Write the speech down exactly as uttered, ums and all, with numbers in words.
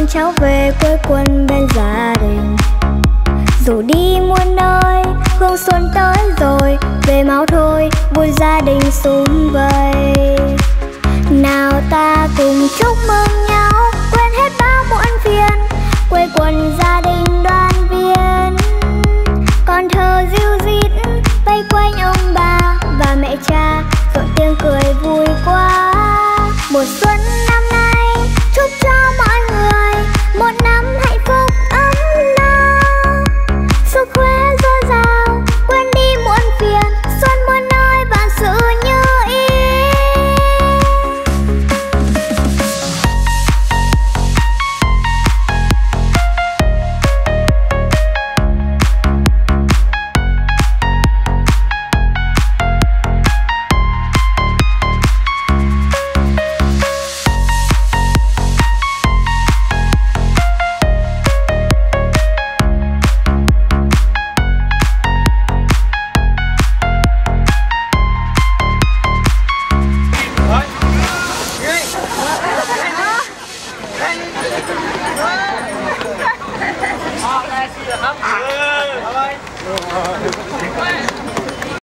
con cháu về quê quần bên gia đình. Dù đi muôn nơi, hương xuân tới rồi, về máu thôi, vui gia đình sum vầy. Nào ta cùng chúc mừng nhau, quên hết bao muộn phiền, quê quần gia đình đoàn viên. Con thơ ríu rít vây quanh ông bà và mẹ cha, rộn tiếng cười vui quá. Mùa xuân năm nay chúc cho mọi người một năm hạnh phúc ấm no, sức khỏe dồi dào, quên đi muộn phiền, xuân muôn nơi vạn sự như ý. Hãy subscribe cho kênh Ghiền Mì Gõ để không bỏ lỡ những video hấp dẫn.